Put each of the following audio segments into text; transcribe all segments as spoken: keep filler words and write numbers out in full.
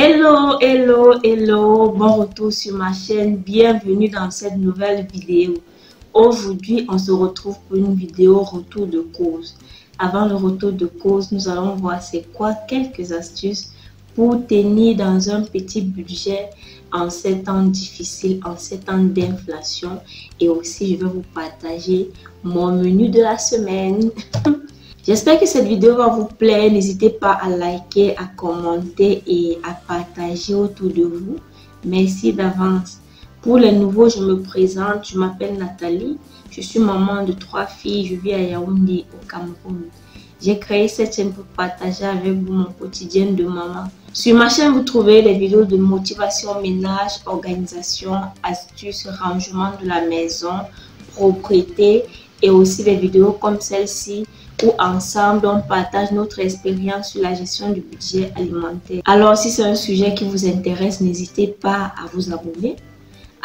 Hello, hello, hello, bon retour sur ma chaîne, bienvenue dans cette nouvelle vidéo. Aujourd'hui, on se retrouve pour une vidéo retour de cause. Avant le retour de cause, nous allons voir c'est quoi quelques astuces pour tenir dans un petit budget en ces temps difficiles, en ces temps d'inflation. Et aussi, je vais vous partager mon menu de la semaine. J'espère que cette vidéo va vous plaire. N'hésitez pas à liker, à commenter et à partager autour de vous. Merci d'avance. Pour les nouveaux, je me présente. Je m'appelle Nathalie. Je suis maman de trois filles. Je vis à Yaoundé, au Cameroun. J'ai créé cette chaîne pour partager avec vous mon quotidien de maman. Sur ma chaîne, vous trouvez les vidéos de motivation, ménage, organisation, astuces, rangement de la maison, propriété et aussi des vidéos comme celle-ci où ensemble on partage notre expérience sur la gestion du budget alimentaire. Alors si c'est un sujet qui vous intéresse, n'hésitez pas à vous abonner,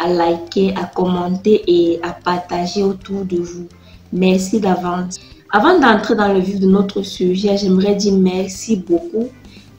à liker, à commenter et à partager autour de vous. Merci d'avance. Avant d'entrer dans le vif de notre sujet, j'aimerais dire merci beaucoup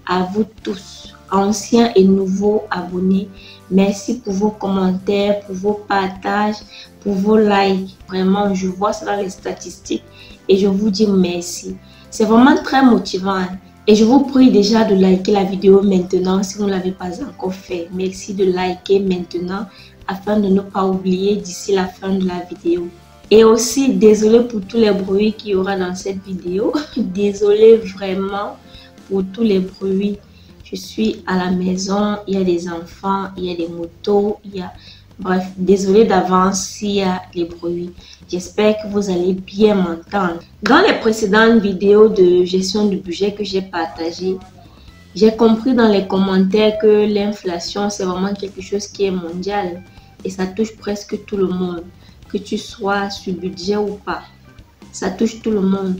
à vous tous, anciens et nouveaux abonnés. Merci pour vos commentaires, pour vos partages, pour vos likes. Vraiment, je vois ça dans les statistiques. Et je vous dis merci. C'est vraiment très motivant. Et je vous prie déjà de liker la vidéo maintenant si vous ne l'avez pas encore fait. Merci de liker maintenant afin de ne pas oublier d'ici la fin de la vidéo. Et aussi, désolé pour tous les bruits qu'il y aura dans cette vidéo. Désolé vraiment pour tous les bruits. Je suis à la maison, il y a des enfants, il y a des motos, il y a... Bref, désolé d'avance s'il y a les bruits. J'espère que vous allez bien m'entendre. Dans les précédentes vidéos de gestion du budget que j'ai partagées, j'ai compris dans les commentaires que l'inflation, c'est vraiment quelque chose qui est mondial et ça touche presque tout le monde, que tu sois sur budget ou pas. Ça touche tout le monde.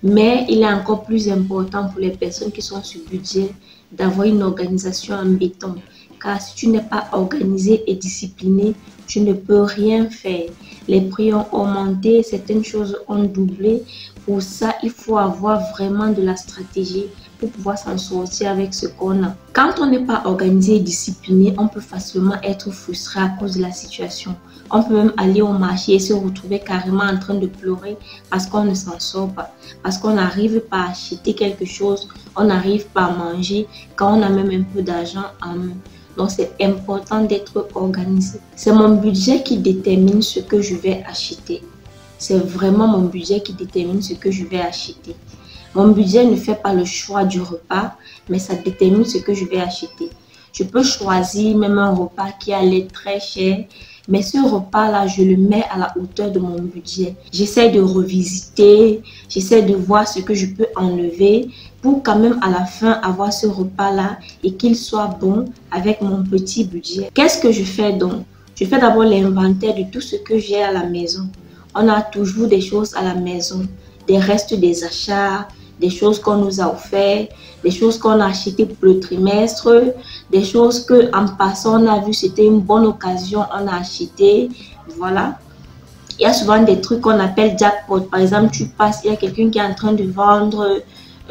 Mais il est encore plus important pour les personnes qui sont sur budget d'avoir une organisation en béton. Car si tu n'es pas organisé et discipliné, tu ne peux rien faire. Les prix ont augmenté, certaines choses ont doublé. Pour ça, il faut avoir vraiment de la stratégie pour pouvoir s'en sortir avec ce qu'on a. Quand on n'est pas organisé et discipliné, on peut facilement être frustré à cause de la situation. On peut même aller au marché et se retrouver carrément en train de pleurer parce qu'on ne s'en sort pas. Parce qu'on n'arrive pas à acheter quelque chose, on n'arrive pas à manger quand on a même un peu d'argent en main. Donc c'est important d'être organisé. C'est mon budget qui détermine ce que je vais acheter. C'est vraiment mon budget qui détermine ce que je vais acheter. Mon budget ne fait pas le choix du repas, mais ça détermine ce que je vais acheter. Je peux choisir même un repas qui allait très cher, mais ce repas-là, je le mets à la hauteur de mon budget. J'essaie de revisiter, j'essaie de voir ce que je peux enlever pour quand même à la fin avoir ce repas-là et qu'il soit bon avec mon petit budget. Qu'est-ce que je fais donc? Je fais d'abord l'inventaire de tout ce que j'ai à la maison. On a toujours des choses à la maison, des restes des achats, des choses qu'on nous a offertes, des choses qu'on a achetées pour le trimestre, des choses qu'en passant on a vu c'était une bonne occasion, on a acheté, voilà. Il y a souvent des trucs qu'on appelle jackpot. Par exemple, tu passes, il y a quelqu'un qui est en train de vendre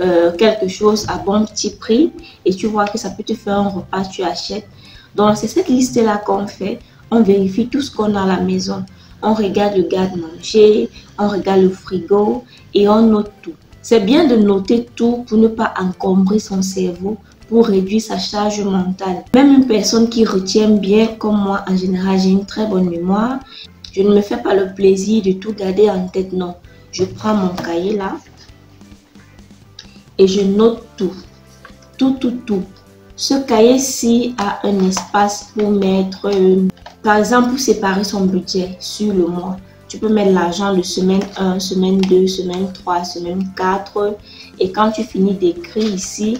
euh, quelque chose à bon petit prix et tu vois que ça peut te faire un repas, tu achètes. Donc c'est cette liste-là qu'on fait, on vérifie tout ce qu'on a à la maison. On regarde le garde-manger, on regarde le frigo et on note tout. C'est bien de noter tout pour ne pas encombrer son cerveau, pour réduire sa charge mentale. Même une personne qui retient bien, comme moi, en général, j'ai une très bonne mémoire. Je ne me fais pas le plaisir de tout garder en tête, non. Je prends mon cahier là et je note tout. Tout, tout, tout. Ce cahier-ci a un espace pour mettre, euh, par exemple, pour séparer son budget sur le mois. Tu peux mettre l'argent de semaine un, semaine deux, semaine trois, semaine quatre. Et quand tu finis d'écrire ici,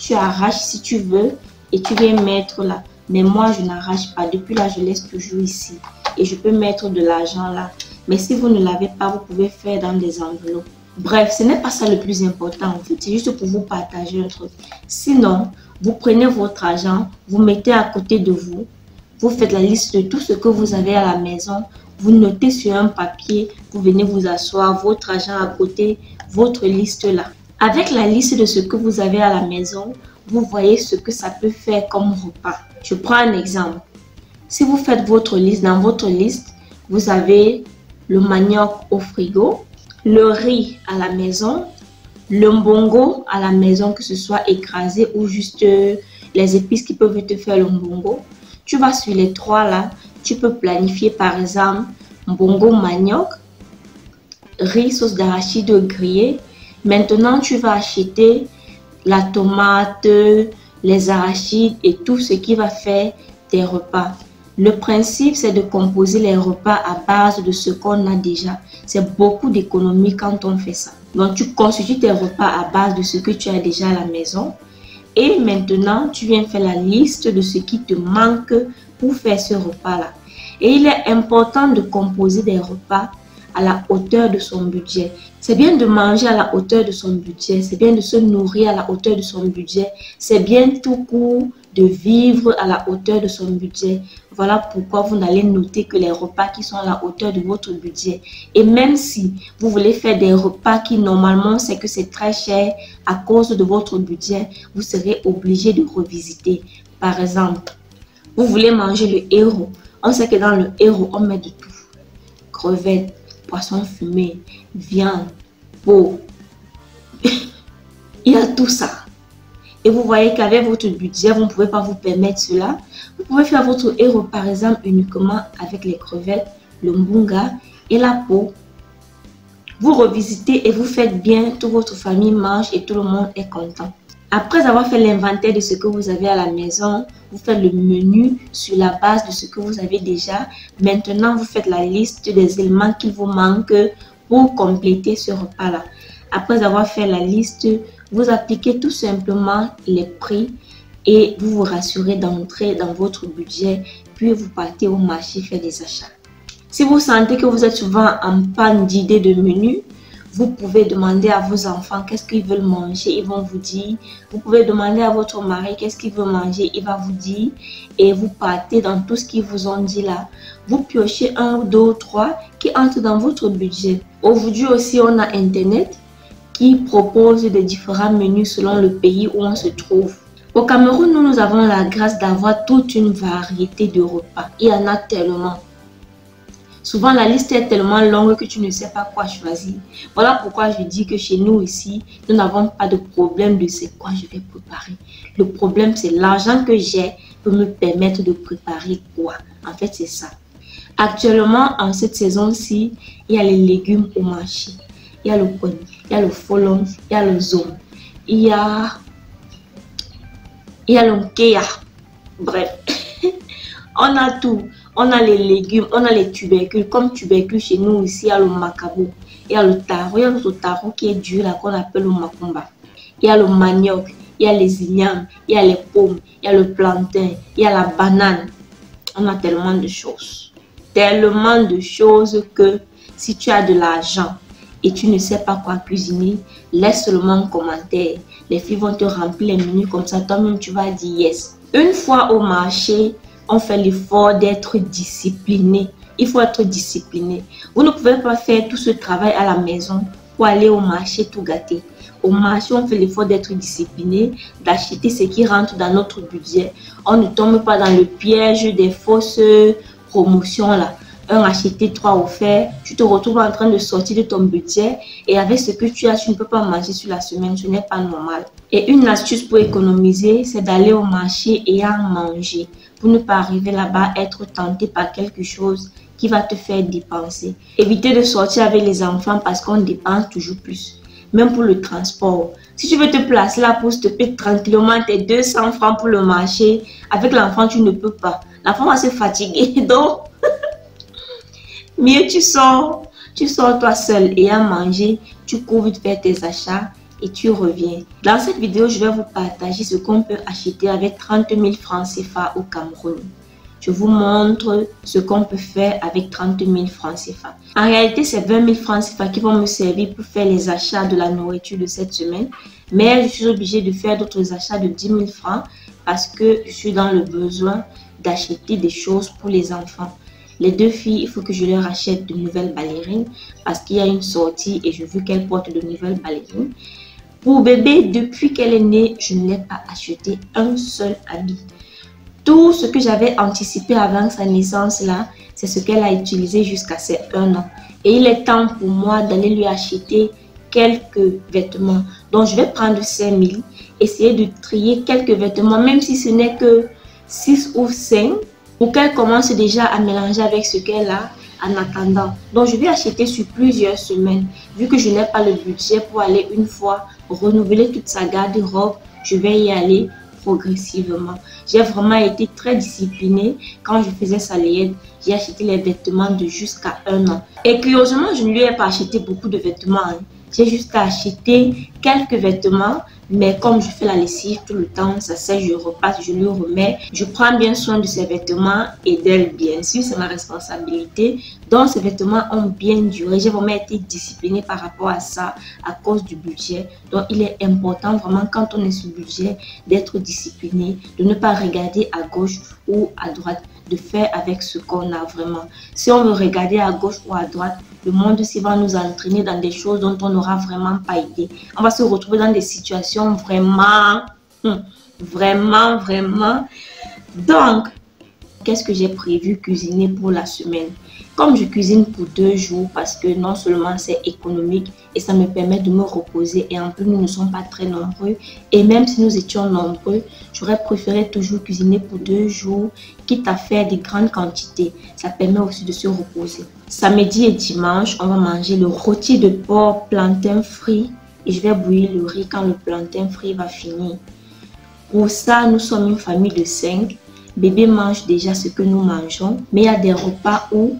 tu arraches si tu veux et tu viens mettre là. Mais moi, je n'arrache pas. Depuis là, je laisse toujours ici. Et je peux mettre de l'argent là. Mais si vous ne l'avez pas, vous pouvez faire dans des enveloppes. Bref, ce n'est pas ça le plus important en fait. C'est juste pour vous partager un truc. Sinon, vous prenez votre argent, vous mettez à côté de vous. Vous faites la liste de tout ce que vous avez à la maison. Vous notez sur un papier, vous venez vous asseoir, votre agent à côté, votre liste là. Avec la liste de ce que vous avez à la maison, vous voyez ce que ça peut faire comme repas. Je prends un exemple. Si vous faites votre liste, dans votre liste, vous avez le manioc au frigo, le riz à la maison, le mbongo à la maison, que ce soit écrasé ou juste les épices qui peuvent te faire le mbongo. Tu vas sur les trois là, tu peux planifier par exemple mbongo manioc, riz sauce d'arachide grillée. Maintenant, tu vas acheter la tomate, les arachides et tout ce qui va faire tes repas. Le principe, c'est de composer les repas à base de ce qu'on a déjà. C'est beaucoup d'économie quand on fait ça. Donc, tu constitues tes repas à base de ce que tu as déjà à la maison. Et maintenant, tu viens faire la liste de ce qui te manque pour faire ce repas-là. Et il est important de composer des repas à la hauteur de son budget. C'est bien de manger à la hauteur de son budget, c'est bien de se nourrir à la hauteur de son budget, c'est bien tout court de vivre à la hauteur de son budget. Voilà pourquoi vous n'allez noter que les repas qui sont à la hauteur de votre budget. Et même si vous voulez faire des repas qui normalement c'est que c'est très cher à cause de votre budget, vous serez obligé de revisiter. Par exemple, vous voulez manger le héros. On sait que dans le héros, on met de tout. Crevettes, poisson fumé, viande, peau, il y a tout ça. Et vous voyez qu'avec votre budget, vous ne pouvez pas vous permettre cela. Vous pouvez faire votre héros par exemple uniquement avec les crevettes, le mbunga et la peau. Vous revisitez et vous faites bien, toute votre famille mange et tout le monde est content. Après avoir fait l'inventaire de ce que vous avez à la maison, vous faites le menu sur la base de ce que vous avez déjà. Maintenant, vous faites la liste des éléments qui vous manquent pour compléter ce repas-là. Après avoir fait la liste, vous appliquez tout simplement les prix et vous vous rassurez d'entrer dans votre budget, puis vous partez au marché faire des achats. Si vous sentez que vous êtes souvent en panne d'idées de menu, vous pouvez demander à vos enfants qu'est-ce qu'ils veulent manger, ils vont vous dire. Vous pouvez demander à votre mari qu'est-ce qu'il veut manger, il va vous dire. Et vous partez dans tout ce qu'ils vous ont dit là. Vous piochez un, deux, trois qui entrent dans votre budget. Aujourd'hui aussi, on a Internet qui propose des différents menus selon le pays où on se trouve. Au Cameroun, nous, nous avons la grâce d'avoir toute une variété de repas. Il y en a tellement. Souvent, la liste est tellement longue que tu ne sais pas quoi choisir. Voilà pourquoi je dis que chez nous ici, nous n'avons pas de problème de c'est quoi je vais préparer. Le problème, c'est l'argent que j'ai pour me permettre de préparer quoi. En fait, c'est ça. Actuellement, en cette saison-ci, il y a les légumes au marché. Il y a le cognac, il y a le folon, il y a le zone, il y a, il y a le nkeya. Bref, on a tout. On a les légumes, on a les tubercules. Comme tubercules chez nous ici, il y a le macabo, il y a le taro, il y a le taro qui est dur, là qu'on appelle le macumba. Il y a le manioc, il y a les ignames, il y a les pommes, il y a le plantain, il y a la banane. On a tellement de choses. Tellement de choses que si tu as de l'argent et tu ne sais pas quoi cuisiner, laisse seulement un commentaire. Les filles vont te remplir les menus comme ça, toi-même tu vas dire yes. Une fois au marché, on fait l'effort d'être discipliné. Il faut être discipliné. Vous ne pouvez pas faire tout ce travail à la maison pour aller au marché tout gâter. Au marché, on fait l'effort d'être discipliné, d'acheter ce qui rentre dans notre budget. On ne tombe pas dans le piège des fausses promotions là. Un acheté, trois offerts. Tu te retrouves en train de sortir de ton budget et avec ce que tu as, tu ne peux pas manger sur la semaine. Ce n'est pas normal. Et une astuce pour économiser, c'est d'aller au marché et en manger. Pour ne pas arriver là-bas, être tenté par quelque chose qui va te faire dépenser. Éviter de sortir avec les enfants parce qu'on dépense toujours plus. Même pour le transport. Si tu veux te placer là pour te payer tranquillement tes deux cents francs pour le marché, avec l'enfant, tu ne peux pas. L'enfant va se fatiguer. Donc, mieux tu sors, tu sors toi seul et à manger, tu cours vite faire tes achats et tu reviens. Dans cette vidéo, je vais vous partager ce qu'on peut acheter avec trente mille francs C F A au Cameroun. Je vous montre ce qu'on peut faire avec trente mille francs C F A. En réalité, c'est vingt mille francs C F A qui vont me servir pour faire les achats de la nourriture de cette semaine. Mais je suis obligée de faire d'autres achats de dix mille francs parce que je suis dans le besoin d'acheter des choses pour les enfants. Les deux filles, il faut que je leur achète de nouvelles ballerines parce qu'il y a une sortie et je veux qu'elles portent de nouvelles ballerines. Pour bébé, depuis qu'elle est née, je ne l'ai pas acheté un seul habit. Tout ce que j'avais anticipé avant sa naissance là, c'est ce qu'elle a utilisé jusqu'à ses un an. Et il est temps pour moi d'aller lui acheter quelques vêtements. Donc je vais prendre cinq mille, essayer de trier quelques vêtements, même si ce n'est que six ou cinq, pour qu'elle commence déjà à mélanger avec ce qu'elle a en attendant. Donc je vais acheter sur plusieurs semaines. Vu que je n'ai pas le budget pour aller une fois renouveler toute sa garde-robe, je vais y aller progressivement. J'ai vraiment été très disciplinée quand je faisais sa layette. J'ai acheté les vêtements de jusqu'à un an. Et curieusement, je ne lui ai pas acheté beaucoup de vêtements. Hein. J'ai juste acheté quelques vêtements, mais comme je fais la lessive tout le temps, ça sèche, je repasse, je lui remets. Je prends bien soin de ses vêtements et d'elle, bien sûr, c'est ma responsabilité. Donc, ces vêtements ont bien duré. J'ai vraiment été disciplinée par rapport à ça, à cause du budget. Donc, il est important vraiment, quand on est sous budget, d'être discipliné, de ne pas regarder à gauche ou à droite, de faire avec ce qu'on a vraiment. Si on veut regarder à gauche ou à droite, le monde aussi va nous entraîner dans des choses dont on n'aura vraiment pas idée. On va se retrouver dans des situations vraiment, vraiment, vraiment. Donc, qu'est-ce que j'ai prévu cuisiner pour la semaine? Comme je cuisine pour deux jours parce que non seulement c'est économique et ça me permet de me reposer et en plus nous ne sommes pas très nombreux et même si nous étions nombreux, j'aurais préféré toujours cuisiner pour deux jours quitte à faire des grandes quantités. Ça permet aussi de se reposer. Samedi et dimanche, on va manger le rôti de porc plantain frit et je vais bouillir le riz quand le plantain frit va finir. Pour ça, nous sommes une famille de cinq. Bébé mange déjà ce que nous mangeons, mais il y a des repas où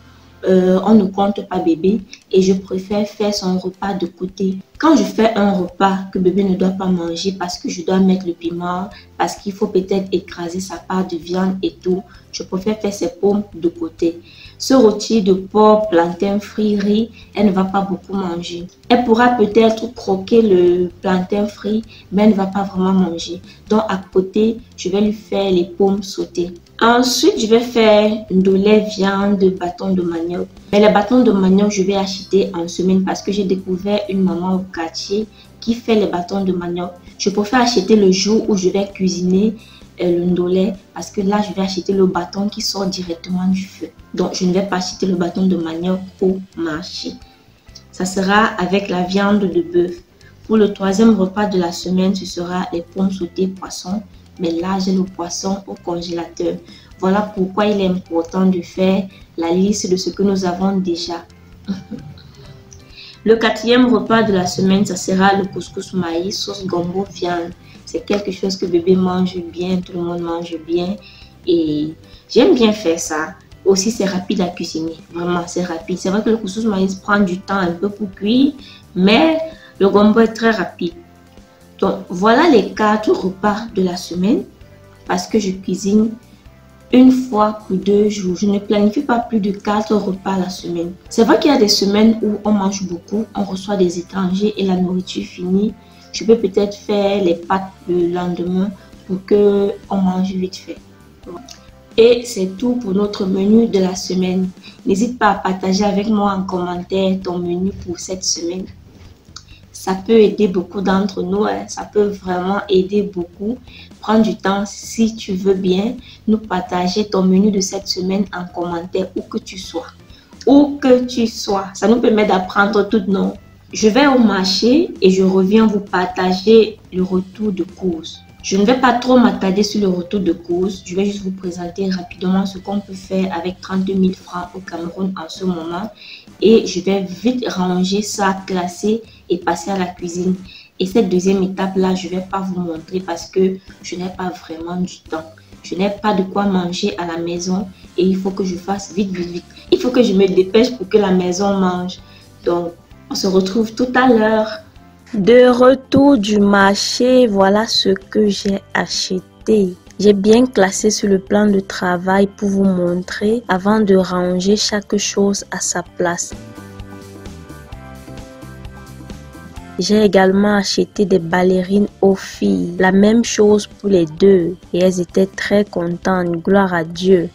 Euh, on ne compte pas bébé et je préfère faire son repas de côté. Quand je fais un repas que bébé ne doit pas manger parce que je dois mettre le piment, parce qu'il faut peut-être écraser sa part de viande et tout, je préfère faire ses pommes de côté. Ce rôti de porc, plantain, frit, riz, elle ne va pas beaucoup manger. Elle pourra peut-être croquer le plantain frit, mais elle ne va pas vraiment manger. Donc à côté, je vais lui faire les pommes sautées. Ensuite, je vais faire de lait, viande, bâton de manioc. Mais les bâtons de manioc, je vais acheter en semaine parce que j'ai découvert une maman au quartier qui fait les bâtons de manioc. Je préfère acheter le jour où je vais cuisiner le ndolé parce que là, je vais acheter le bâton qui sort directement du feu. Donc, je ne vais pas acheter le bâton de manioc au marché. Ça sera avec la viande de bœuf. Pour le troisième repas de la semaine, ce sera les pommes sautées poissons. Mais là, j'ai le poisson au congélateur. Voilà pourquoi il est important de faire la liste de ce que nous avons déjà. Le quatrième repas de la semaine, ça sera le couscous maïs, sauce gombo, viande. C'est quelque chose que bébé mange bien, tout le monde mange bien. Et j'aime bien faire ça. Aussi, c'est rapide à cuisiner. Vraiment, c'est rapide. C'est vrai que le couscous maïs prend du temps un peu pour cuire, mais le gombo est très rapide. Donc, voilà les quatre repas de la semaine parce que je cuisine une fois pour deux jours. Je ne planifie pas plus de quatre repas la semaine. C'est vrai qu'il y a des semaines où on mange beaucoup, on reçoit des étrangers et la nourriture finie. Je peux peut-être faire les pâtes le lendemain pour qu'on mange vite fait. Et c'est tout pour notre menu de la semaine. N'hésite pas à partager avec moi en commentaire ton menu pour cette semaine. Ça peut aider beaucoup d'entre nous, hein. Ça peut vraiment aider beaucoup. Prends du temps, si tu veux bien, nous partager ton menu de cette semaine en commentaire, où que tu sois. Où que tu sois, ça nous permet d'apprendre toutes nos. Je vais au marché et je reviens vous partager le retour de course. Je ne vais pas trop m'attarder sur le retour de course. Je vais juste vous présenter rapidement ce qu'on peut faire avec trente-deux mille francs au Cameroun en ce moment. Et je vais vite ranger ça, classer et passer à la cuisine. Et cette deuxième étape-là, je ne vais pas vous montrer parce que je n'ai pas vraiment du temps. Je n'ai pas de quoi manger à la maison et il faut que je fasse vite, vite, vite. Il faut que je me dépêche pour que la maison mange. Donc, on se retrouve tout à l'heure. De retour du marché, voilà ce que j'ai acheté. J'ai bien classé sur le plan de travail pour vous montrer avant de ranger chaque chose à sa place. J'ai également acheté des ballerines aux filles. La même chose pour les deux et elles étaient très contentes, gloire à Dieu.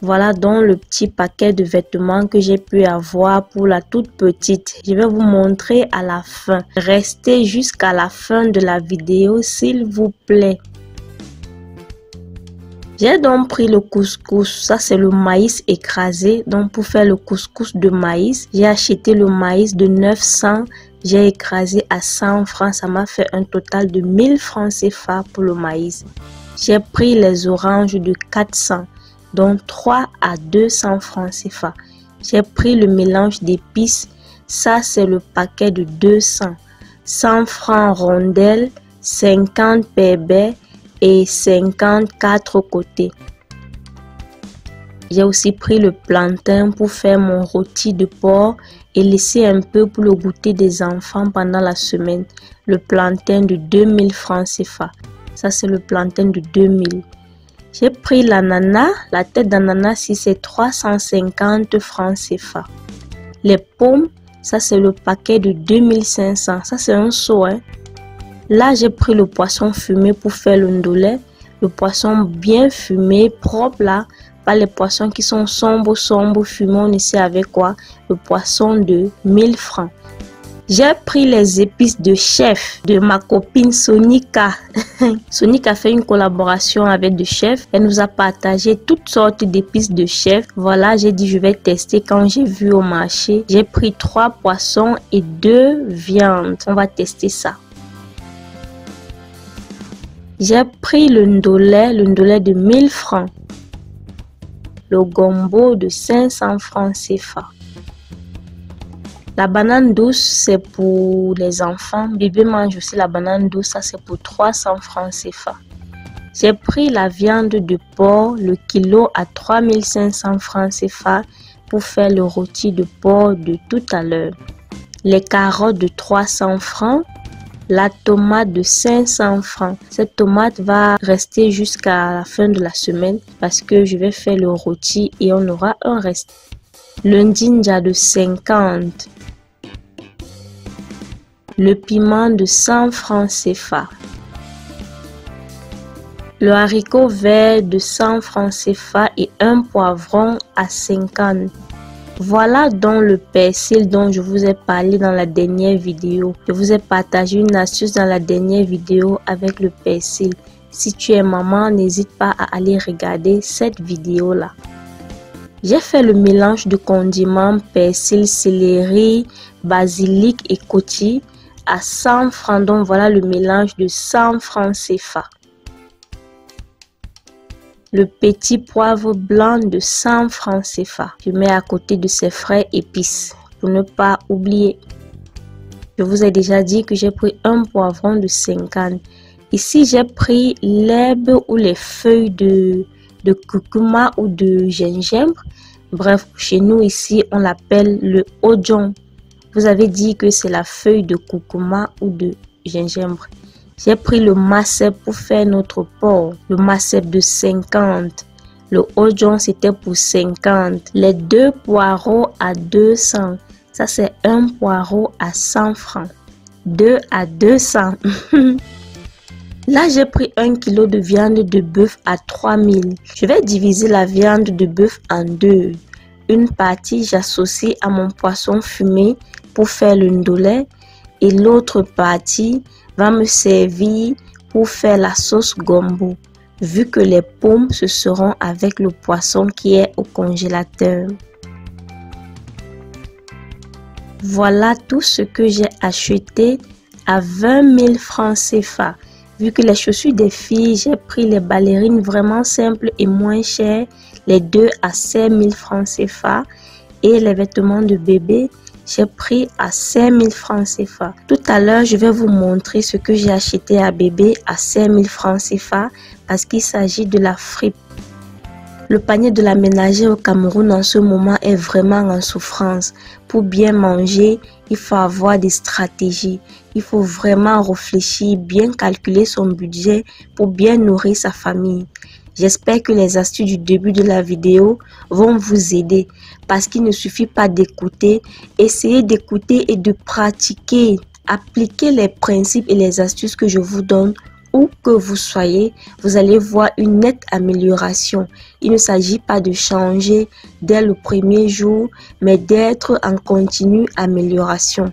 Voilà donc le petit paquet de vêtements que j'ai pu avoir pour la toute petite. Je vais vous montrer à la fin. Restez jusqu'à la fin de la vidéo s'il vous plaît. J'ai donc pris le couscous, ça c'est le maïs écrasé. Donc pour faire le couscous de maïs, j'ai acheté le maïs de neuf cents, j'ai écrasé à cent francs, ça m'a fait un total de mille francs C F A pour le maïs. J'ai pris les oranges de quatre cents, donc trois à deux cents francs C F A. J'ai pris le mélange d'épices, ça c'est le paquet de deux cents, cent francs rondelles, cinquante pébés, et cinquante-quatre côtés. J'ai aussi pris le plantain pour faire mon rôti de porc et laisser un peu pour le goûter des enfants pendant la semaine. Le plantain de deux mille francs C F A. Ça c'est le plantain de deux mille. J'ai pris l'ananas, la tête d'ananas si c'est trois cent cinquante francs C F A. Les pommes, ça c'est le paquet de deux mille cinq cents. Ça c'est un seau, hein. Là, j'ai pris le poisson fumé pour faire le ndolé. Le poisson bien fumé, propre là. Pas les poissons qui sont sombres, sombres, fumés. On essaie avec quoi? Le poisson de mille francs. J'ai pris les épices de chef de ma copine Sonica. Sonica a fait une collaboration avec de chef. Elle nous a partagé toutes sortes d'épices de chef. Voilà, j'ai dit je vais tester quand j'ai vu au marché. J'ai pris trois poissons et deux viandes. On va tester ça. J'ai pris le ndolé, le ndolé de mille francs, le gombo de cinq cents francs C F A. La banane douce, c'est pour les enfants. Bébé mange aussi la banane douce, ça c'est pour trois cents francs C F A. J'ai pris la viande de porc, le kilo à trois mille cinq cents francs C F A pour faire le rôti de porc de tout à l'heure. Les carottes de trois cents francs. La tomate de cinq cents francs. Cette tomate va rester jusqu'à la fin de la semaine parce que je vais faire le rôti et on aura un reste. Le ndinja de cinquante. Le piment de cent francs C F A. Le haricot vert de cent francs C F A et un poivron à cinquante. Voilà donc le persil dont je vous ai parlé dans la dernière vidéo. Je vous ai partagé une astuce dans la dernière vidéo avec le persil. Si tu es maman, n'hésite pas à aller regarder cette vidéo là. J'ai fait le mélange de condiments persil, céleri, basilic et cochi à cent francs. Donc voilà le mélange de cent francs C F A. Le petit poivre blanc de cent francs C F A. Je mets à côté de ces frais épices pour ne pas oublier. Je vous ai déjà dit que j'ai pris un poivron de cinquante. Ici, j'ai pris l'herbe ou les feuilles de, de curcuma ou de gingembre. Bref, chez nous ici, on l'appelle le oignon. Vous avez dit que c'est la feuille de curcuma ou de gingembre. J'ai pris le massep pour faire notre porc. Le massep de cinquante. Le oignon c'était pour cinquante. Les deux poireaux à deux cents. Ça c'est un poireau à cent francs. deux à deux cents. Là j'ai pris un kilo de viande de bœuf à trois mille. Je vais diviser la viande de bœuf en deux. Une partie j'associe à mon poisson fumé pour faire le ndolé. Et l'autre partie va me servir pour faire la sauce gombo, vu que les pommes se seront avec le poisson qui est au congélateur. Voilà tout ce que j'ai acheté à vingt mille francs C F A. Vu que les chaussures des filles, j'ai pris les ballerines vraiment simples et moins chères, les deux à cinq mille francs C F A, et les vêtements de bébé, j'ai pris à cinq mille francs C F A. Tout à l'heure, je vais vous montrer ce que j'ai acheté à bébé à cinq mille francs C F A parce qu'il s'agit de la fripe. Le panier de la ménagère au Cameroun en ce moment est vraiment en souffrance. Pour bien manger, il faut avoir des stratégies. Il faut vraiment réfléchir, bien calculer son budget pour bien nourrir sa famille. J'espère que les astuces du début de la vidéo vont vous aider parce qu'il ne suffit pas d'écouter. Essayez d'écouter et de pratiquer. Appliquez les principes et les astuces que je vous donne où que vous soyez, vous allez voir une nette amélioration. Il ne s'agit pas de changer dès le premier jour, mais d'être en continue amélioration.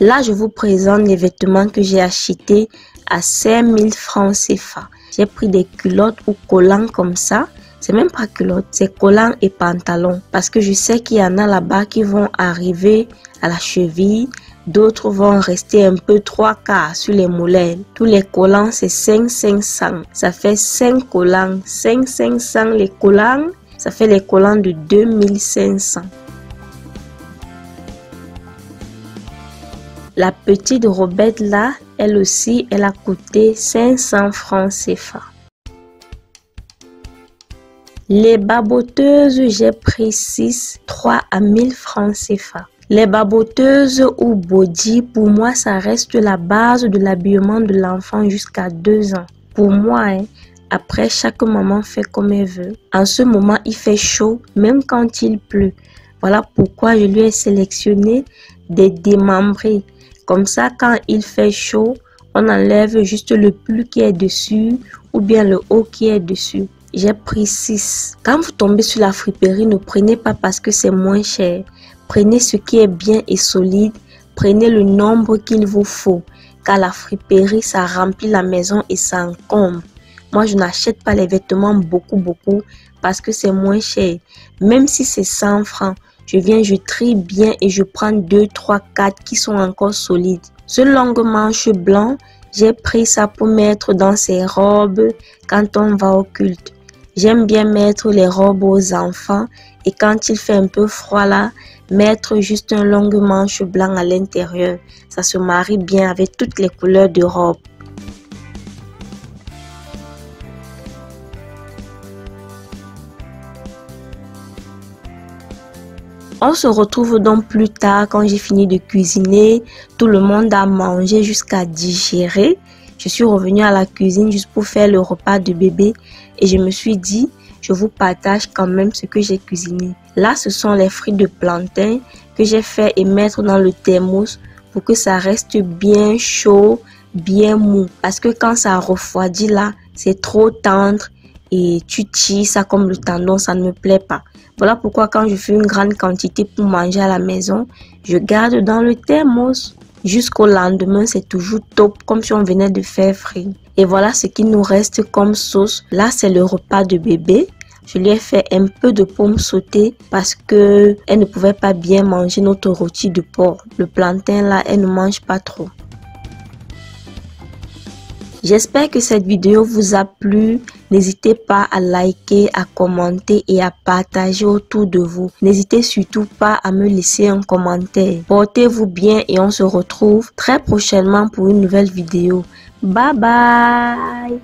Là, je vous présente les vêtements que j'ai achetés à cinq mille francs C F A. J'ai pris des culottes ou collants comme ça. C'est même pas culottes, c'est collants et pantalons. Parce que je sais qu'il y en a là-bas qui vont arriver à la cheville. D'autres vont rester un peu trois quarts sur les mollets. Tous les collants, c'est cinq mille cinq cents. Ça fait cinq collants. cinq mille cinq cents les collants, ça fait les collants de deux mille cinq cents. La petite robette là, elle aussi, elle a coûté cinq cents francs C F A. Les baboteuses, j'ai pris six, trois à mille francs C F A. Les baboteuses ou body, pour moi, ça reste la base de l'habillement de l'enfant jusqu'à deux ans. Pour moi, hein, après, chaque maman fait comme elle veut. En ce moment, il fait chaud, même quand il pleut. Voilà pourquoi je lui ai sélectionné des démembrés. Comme ça, quand il fait chaud, on enlève juste le pull qui est dessus ou bien le haut qui est dessus. J'ai pris six. Quand vous tombez sur la friperie, ne prenez pas parce que c'est moins cher. Prenez ce qui est bien et solide. Prenez le nombre qu'il vous faut. Car la friperie, ça remplit la maison et ça encombre. Moi, je n'achète pas les vêtements beaucoup, beaucoup parce que c'est moins cher. Même si c'est cent francs. Je viens, je trie bien et je prends deux, trois, quatre qui sont encore solides. Ce long manche blanc, j'ai pris ça pour mettre dans ses robes quand on va au culte. J'aime bien mettre les robes aux enfants et quand il fait un peu froid là, mettre juste un long manche blanc à l'intérieur. Ça se marie bien avec toutes les couleurs de robe. On se retrouve donc plus tard quand j'ai fini de cuisiner. Tout le monde a mangé jusqu'à digérer. Je suis revenue à la cuisine juste pour faire le repas de bébé. Et je me suis dit, je vous partage quand même ce que j'ai cuisiné. Là, ce sont les fruits de plantain que j'ai fait émettre dans le thermos pour que ça reste bien chaud, bien mou. Parce que quand ça refroidit là, c'est trop tendre. Et tu tires ça comme le tendon, ça ne me plaît pas. Voilà pourquoi quand je fais une grande quantité pour manger à la maison, je garde dans le thermos. Jusqu'au lendemain, c'est toujours top, comme si on venait de faire frit. Et voilà ce qui nous reste comme sauce. Là, c'est le repas de bébé. Je lui ai fait un peu de pommes sautées parce qu'elle ne pouvait pas bien manger notre rôti de porc. Le plantain là, elle ne mange pas trop. J'espère que cette vidéo vous a plu. N'hésitez pas à liker, à commenter et à partager autour de vous. N'hésitez surtout pas à me laisser un commentaire. Portez-vous bien et on se retrouve très prochainement pour une nouvelle vidéo. Bye bye!